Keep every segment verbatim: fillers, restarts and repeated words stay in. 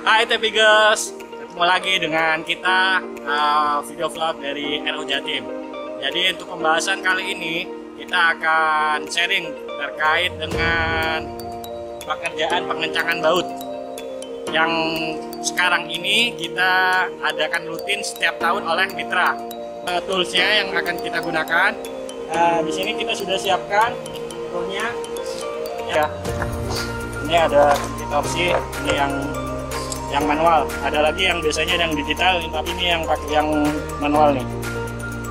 Hai TBGers, ketemu lagi dengan kita uh, video vlog dari R O Jatim. Jadi untuk pembahasan kali ini kita akan sharing terkait dengan pekerjaan pengencangan baut yang sekarang ini kita adakan rutin setiap tahun oleh mitra. Uh, toolsnya yang akan kita gunakan, uh, di sini kita sudah siapkan toolnya ya. Ini ada sedikit opsi, ini yang yang manual, ada lagi yang biasanya yang digital, tapi ini yang pakai yang manual nih.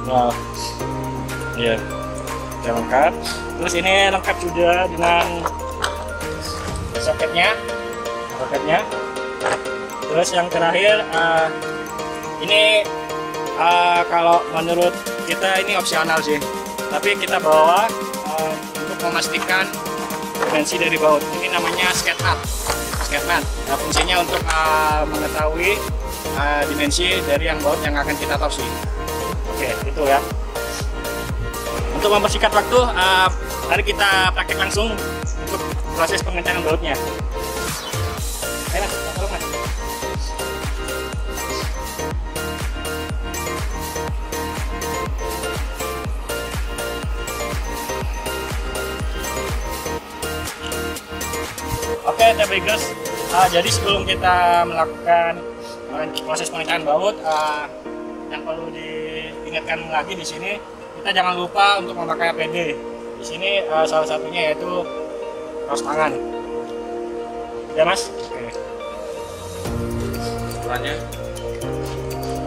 Wow, iya, sudah lengkap. Terus ini lengkap sudah dengan soketnya, soketnya. Terus yang terakhir uh, ini uh, kalau menurut kita ini opsional sih, tapi kita bawa uh, untuk memastikan dimensi dari baut. Ini namanya skate nut. Skate nut. Nah, fungsinya untuk uh, mengetahui uh, dimensi dari yang baut yang akan kita torsi. Oke, itu ya. Untuk mempersingkat waktu, uh, mari kita praktek langsung untuk proses pengencangan bautnya. Ayo, Mas, tolong Mas. Oke, TBGers, uh, jadi sebelum kita melakukan proses pengencangan baut, uh, yang perlu diingatkan lagi di sini, kita jangan lupa untuk memakai A P D. Di sini uh, salah satunya yaitu kaos tangan. Ya Mas? Oke. Ukurannya.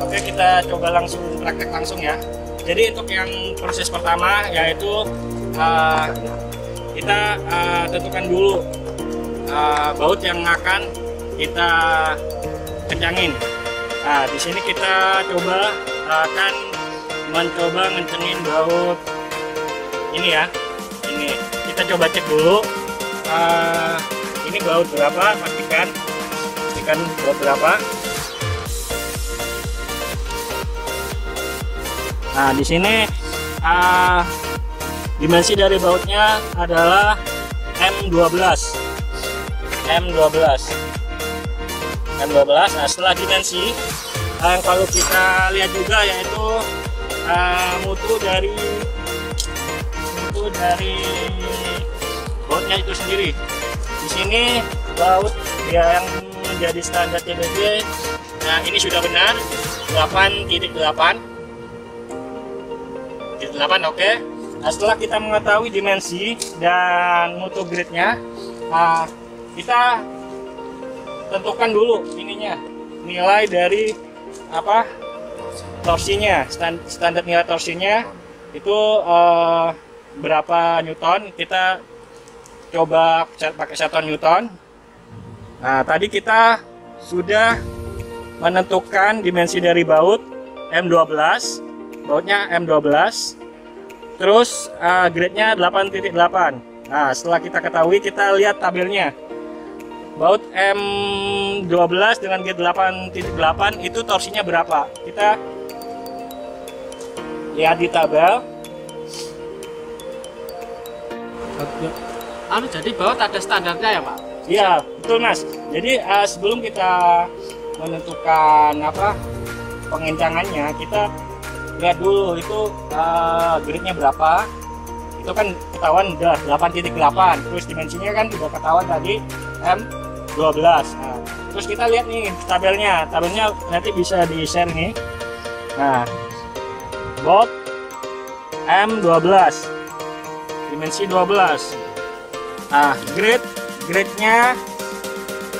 Oke, kita coba langsung praktek langsung ya. Jadi untuk yang proses pertama yaitu uh, kita uh, tentukan dulu Uh, baut yang akan kita kencangin. Nah, di sini kita coba akan mencoba ngencengin baut ini ya. Ini kita coba cek dulu. Uh, ini baut berapa? Pastikan, pastikan baut berapa. Nah, di sini uh, dimensi dari bautnya adalah M dua belas. M dua belas M dua belas. Nah, setelah dimensi yang eh, kalau kita lihat juga yaitu eh, mutu dari mutu dari bautnya itu sendiri. Di sini baut yang menjadi standar T B G, nah ini sudah benar delapan titik delapan. delapan, oke. Nah, setelah kita mengetahui dimensi dan mutu gridnya, nah kita tentukan dulu ininya, nilai dari apa torsinya, stand, standar nilai torsinya itu uh, berapa newton. Kita coba pakai satuan newton. Nah, tadi kita sudah menentukan dimensi dari baut M dua belas, bautnya M dua belas, terus uh, grade-nya delapan titik delapan. Nah, setelah kita ketahui, kita lihat tabelnya. Baut M dua belas dengan G delapan titik delapan itu torsinya berapa? Kita lihat di tabel. Anu, jadi baut ada standarnya ya Pak? Iya, betul Mas. Jadi uh, sebelum kita menentukan apa pengencangannya, kita lihat dulu itu uh, gridnya berapa. Itu kan ketahuan udah delapan titik delapan. Terus dimensinya kan juga ketahuan tadi M dua belas. Nah, terus kita lihat nih tabelnya. Tabelnya nanti bisa di-share nih. Nah, baut M dua belas. Dimensi dua belas. Nah, grade grade-nya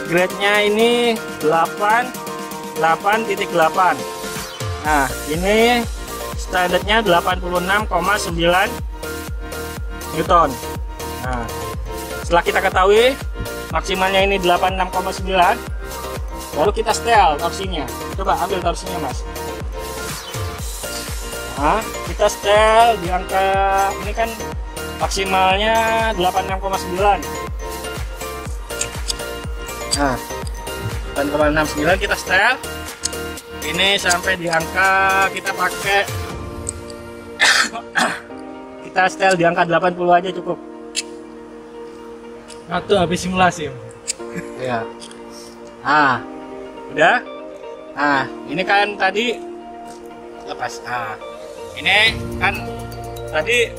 grade-nya ini delapan delapan titik delapan. Nah, ini standarnya delapan puluh enam koma sembilan newton. Nah, setelah kita ketahui maksimalnya ini delapan puluh enam koma sembilan, lalu kita setel torsinya. Coba ambil torsinya Mas. Nah, kita setel di angka ini kan maksimalnya delapan puluh enam koma sembilan. Nah, delapan puluh enam koma sembilan kita setel. Ini sampai di angka kita pakai kita setel di angka delapan puluh aja cukup. Atau habis simulasi. Ya. Ah, Udah. Nah, ini kan tadi lepas. Nah, ini kan tadi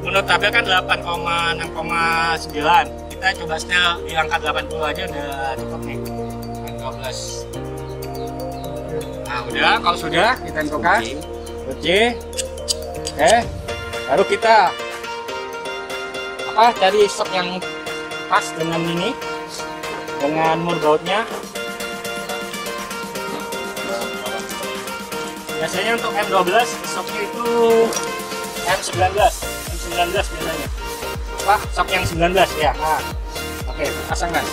menurut tabel kan delapan koma enam koma sembilan. Kita coba setel di angka delapan puluh aja udah cukup nih. dua belas. Nah, udah. Kalau sudah kita tentukan. Oke. Eh, baru kita apa cari stok yang pas dengan ini, dengan murbautnya. Biasanya untuk M dua belas stoknya itu M sembilan belas biasanya. Wah, stok yang sembilan belas ya. Nah, oke, okay, pasang gas.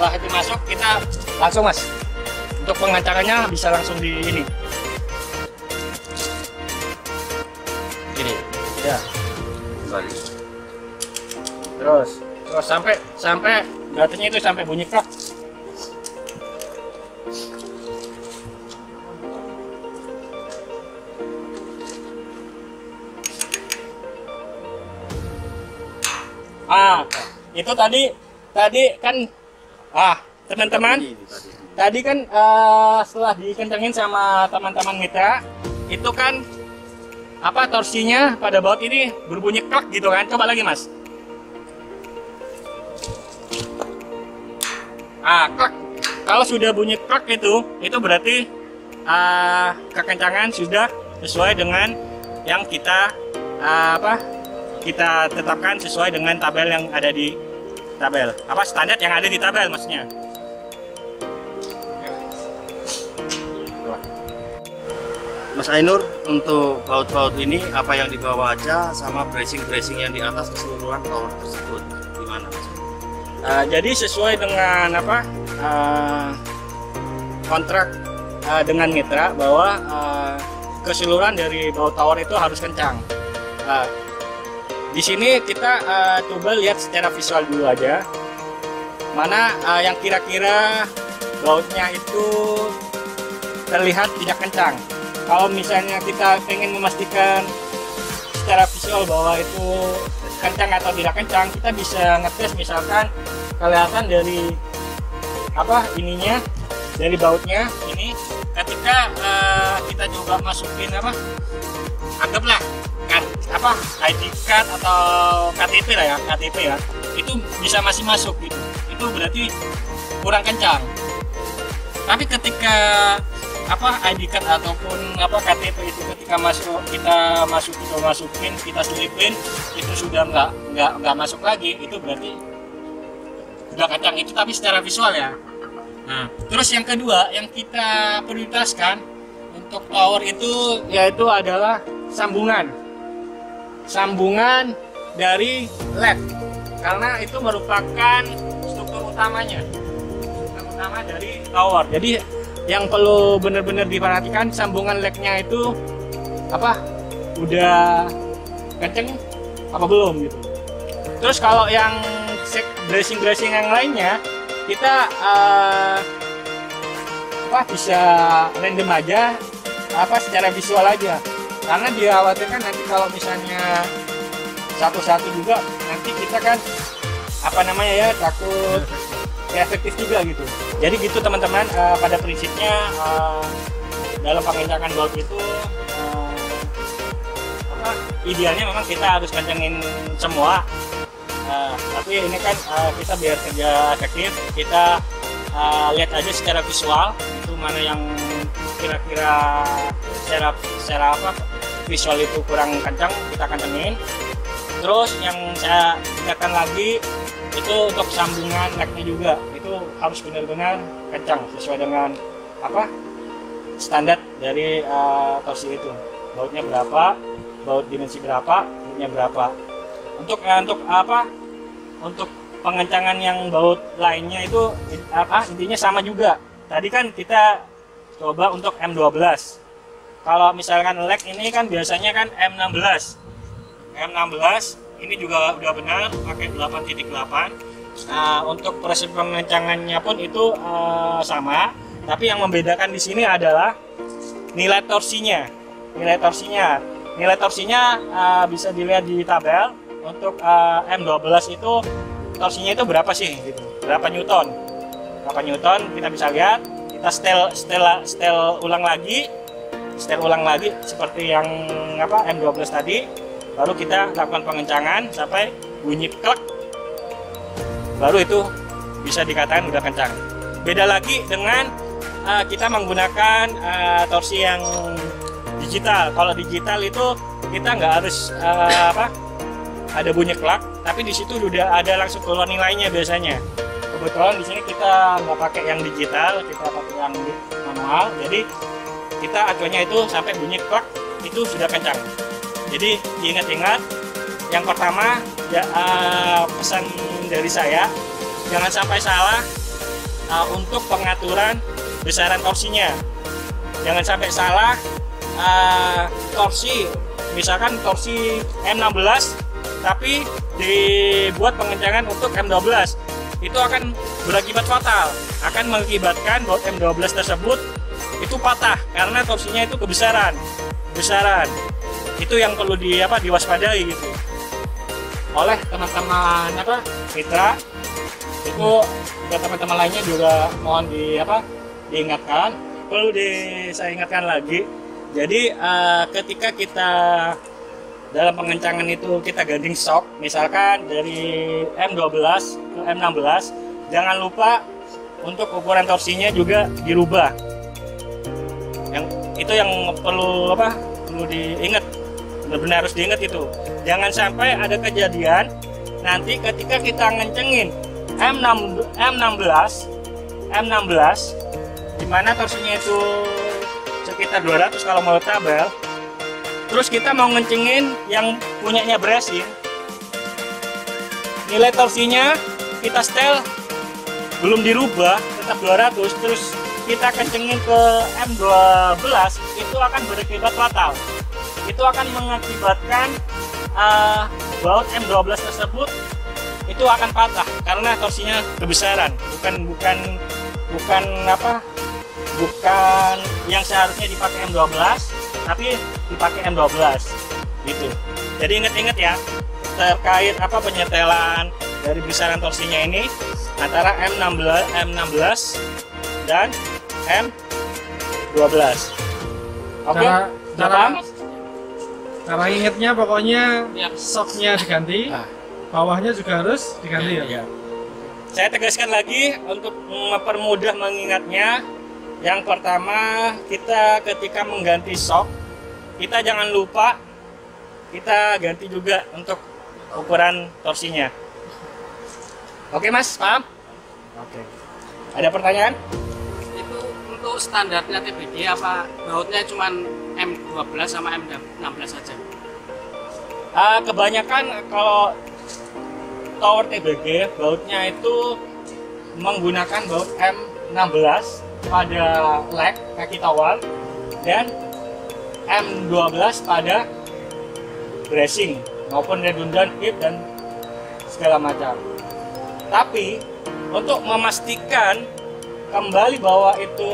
Setelah itu masuk, kita langsung mas untuk pengantarannya bisa langsung di ini gini ya, kembali terus terus sampai sampai baterainya itu sampai bunyi krak. Ah, itu tadi tadi kan ah teman-teman tadi kan uh, setelah dikencengin sama teman-teman mitra itu kan apa torsinya pada baut ini berbunyi krak gitu kan. Coba lagi mas. Ah, krak. Kalau sudah bunyi krak itu itu berarti uh, kekencangan sudah sesuai dengan yang kita uh, apa kita tetapkan sesuai dengan tabel yang ada di tabel, apa standar yang ada di tabel maksudnya. Mas Ainur, untuk baut-baut ini apa yang dibawa aja sama bracing-bracing yang di atas keseluruhan tower tersebut gimana mas? Uh, jadi sesuai dengan apa uh, kontrak uh, dengan mitra bahwa uh, keseluruhan dari baut tower itu harus kencang. Uh, Di sini kita uh, coba lihat secara visual dulu aja mana uh, yang kira-kira bautnya itu terlihat tidak kencang. Kalau misalnya kita ingin memastikan secara visual bahwa itu kencang atau tidak kencang, kita bisa ngetes misalkan kelihatan dari apa ininya dari bautnya ini ketika uh, kita coba masukin apa anggaplah apa I D card atau K T P lah ya, K T P ya itu bisa masih masuk gitu, itu berarti kurang kencang. Tapi ketika apa I D card ataupun apa K T P itu ketika masuk kita masuk kita masukin kita selipin itu sudah nggak nggak nggak masuk lagi, itu berarti nggak kencang itu, tapi secara visual ya. Nah, terus yang kedua yang kita prioritaskan untuk tower itu yaitu adalah sambungan sambungan dari L E D karena itu merupakan struktur utamanya struktur utama dari tower. Jadi yang perlu benar-benar diperhatikan sambungan L E D-nya itu apa udah kenceng apa belum gitu. Terus kalau yang bracing-bracing yang lainnya kita uh, apa bisa random aja apa secara visual aja. Karena dikhawatirkan nanti kalau misalnya satu-satu juga nanti kita kan apa namanya ya takut ya efektif juga gitu. Jadi gitu teman-teman, uh, pada prinsipnya uh, dalam pengencangan baut itu uh, apa, idealnya memang kita harus kencengin semua. Uh, tapi ini kan uh, kita biar kerja efektif kita uh, lihat aja secara visual itu mana yang kira-kira secara secara apa visual itu kurang kencang kita kencengin. Terus yang saya tingkatkan lagi itu untuk sambungan legnya juga itu harus benar-benar kencang sesuai dengan apa standar dari uh, torsi itu bautnya berapa, baut dimensi berapa, bautnya berapa. Untuk uh, untuk apa untuk pengencangan yang baut lainnya itu apa intinya sama juga. Tadi kan kita coba untuk M dua belas. Kalau misalkan leg ini kan biasanya kan M enam belas. M enam belas ini juga udah benar pakai delapan titik delapan. Nah, untuk proses pengencangannya pun itu uh, sama, tapi yang membedakan di sini adalah nilai torsinya. Nilai torsinya, nilai torsinya uh, bisa dilihat di tabel. Untuk uh, M dua belas itu torsinya itu berapa sih? Gitu. Berapa newton? Berapa newton? Kita bisa lihat. Kita setel, setel, setel ulang lagi, setel ulang lagi seperti yang apa M dua belas tadi. Lalu kita lakukan pengencangan sampai bunyi klek, baru itu bisa dikatakan udah kencang. Beda lagi dengan uh, kita menggunakan uh, torsi yang digital. Kalau digital itu kita nggak harus uh, apa ada bunyi klak, tapi di situ udah ada langsung keluar nilainya biasanya. Kebetulan di sini kita nggak pakai yang digital, kita pakai yang manual. Jadi kita acuannya itu sampai bunyi klak itu sudah kencang. Jadi diingat-ingat, yang pertama ya, uh, pesan dari saya, jangan sampai salah uh, untuk pengaturan besaran torsinya. Jangan sampai salah uh, torsi, misalkan torsi M enam belas, tapi dibuat pengencangan untuk M dua belas, itu akan berakibat fatal, akan mengakibatkan bahwa M dua belas tersebut itu patah karena torsinya itu kebesaran, kebesaran. Itu yang perlu di apa diwaspadai gitu oleh teman-teman apa mitra. Itu ke teman-teman lainnya juga mohon di apa diingatkan, perlu di saya ingatkan lagi. Jadi uh, ketika kita dalam pengencangan itu kita ganding shock misalkan dari M dua belas ke M enam belas, jangan lupa untuk ukuran torsinya juga dirubah. Yang itu yang perlu apa perlu diingat, benar-benar harus diingat itu. Jangan sampai ada kejadian nanti ketika kita ngencengin M enam belas dimana torsinya itu sekitar dua ratus kalau mau tabel, terus kita mau ngencengin yang punyanya brasin, nilai torsinya kita setel belum dirubah tetap dua ratus, terus kita kencengin ke M dua belas, itu akan berakibat fatal. Itu akan mengakibatkan uh, baut M dua belas tersebut itu akan patah karena torsinya kebesaran, bukan bukan bukan apa bukan yang seharusnya dipakai M dua belas tapi dipakai M dua belas gitu. Jadi ingat-ingat ya terkait apa penyetelan dari besaran torsinya ini antara M enam belas dan M dua belas. Oke, paham? Cara ingetnya pokoknya ya. Shocknya diganti, ah. Bawahnya juga harus diganti ya, ya? Ya. Saya tegaskan lagi untuk mempermudah mengingatnya. Yang pertama, kita ketika mengganti shock, kita jangan lupa kita ganti juga untuk ukuran torsinya. Oke mas, paham? Oke. Ada pertanyaan? Itu untuk standarnya T B G apa bautnya cuman M dua belas sama M enam belas saja? Uh, kebanyakan kalau tower T B G bautnya itu menggunakan baut M enam belas pada leg kaki tower dan M dua belas pada bracing maupun redundant hip dan segala macam. Tapi untuk memastikan kembali bahwa itu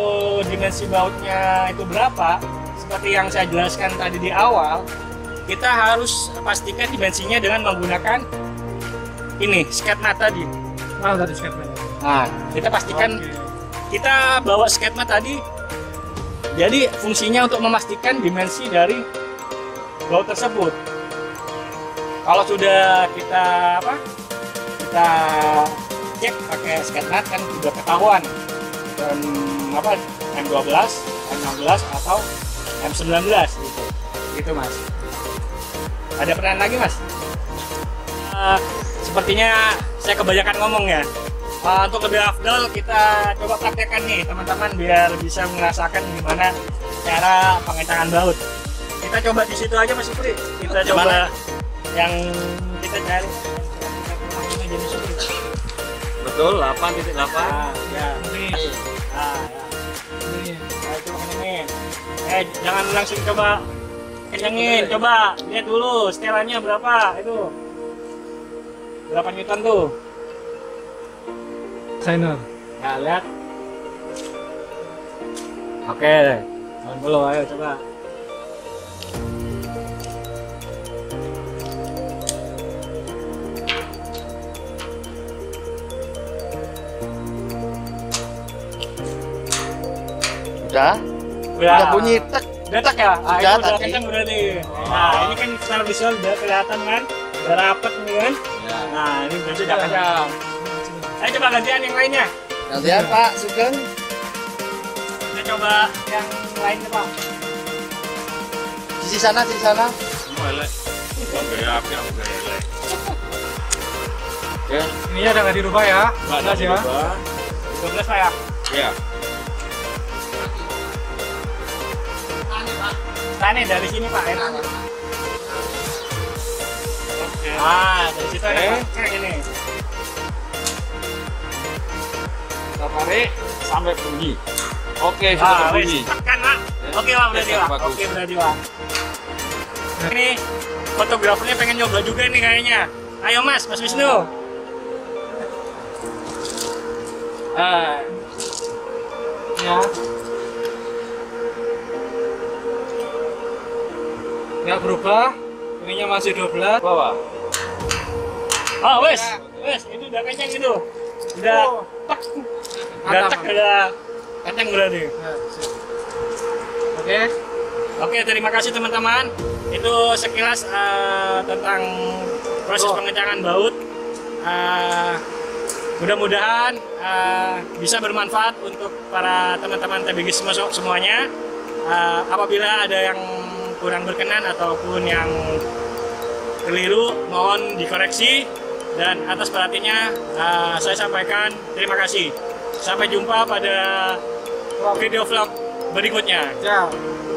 dimensi bautnya itu berapa, seperti yang saya jelaskan tadi di awal, kita harus pastikan dimensinya dengan menggunakan ini sketma tadi. Nah, tadi sketma. Nah, kita pastikan okay. Kita bawa sketma tadi. Jadi fungsinya untuk memastikan dimensi dari baut tersebut. Kalau sudah kita apa? Kita cek pakai sketma kan sudah ketahuan dan apa M dua belas, M enam belas atau M sembilan belas gitu, gitu mas. Ada pertanyaan lagi mas? Uh, sepertinya saya kebanyakan ngomong ya. Uh, untuk lebih afdal kita coba praktekkan nih teman-teman biar bisa merasakan gimana cara pengencangan baut. Kita coba di situ aja mas Supri. Kita coba, coba yang kita cari. Betul, delapan titik delapan. Nah, ya. Nah, ya. Nah, coba kencengin. Eh, jangan langsung coba kencengin, coba lihat dulu setelannya berapa itu. Berapa newton tuh? Ainur. Nah, lihat. Oke, tahun dulu, ayo coba. Udah? Udah, udah bunyi tek. Udah tek ya? Ah, udah, udah kenceng udah nih. Oh. Nah, ini kan secara visual udah kelihatan kan? Udah rapet nih kan? Ya. Nah, ini berarti udah kenceng. Ayo coba gantian yang lainnya. Gantian ya. Pak Sugeng. Kita coba yang lainnya Pak. Sisi sana, sisi sana. Melek. Gaya api aku melek. Ya. Ininya udah nggak dirubah ya? Nggak dirubah. dua belas Pak ya? Iya. Tane dari sini Pak. Enak. Oke. Ah, dari situ ada Pak. Ini. Tarik sampai bunyi. Oke, sudah bunyi. Tekan, Pak. Oke, Pak, berarti, Pak. Oke, berarti, Pak. Ini fotografernya pengen nyoba juga nih kayaknya. Ayo, Mas, Mas Wisnu. Ah. Ya. Enggak berubah. Ininya masih dua belas bawah. Ah, wes. Wes, itu udah kencang gitu. Udah tek. Udah tek udah kencang udah nih. Oke. Oke, terima kasih teman-teman. Itu sekilas uh, tentang proses pengencangan baut. Uh, mudah-mudahan uh, bisa bermanfaat untuk para teman-teman T B G semua semuanya. Uh, apabila ada yang kurang berkenan ataupun yang keliru, mohon dikoreksi. Dan atas perhatiannya uh, saya sampaikan terima kasih. Sampai jumpa pada video vlog berikutnya. Ciao.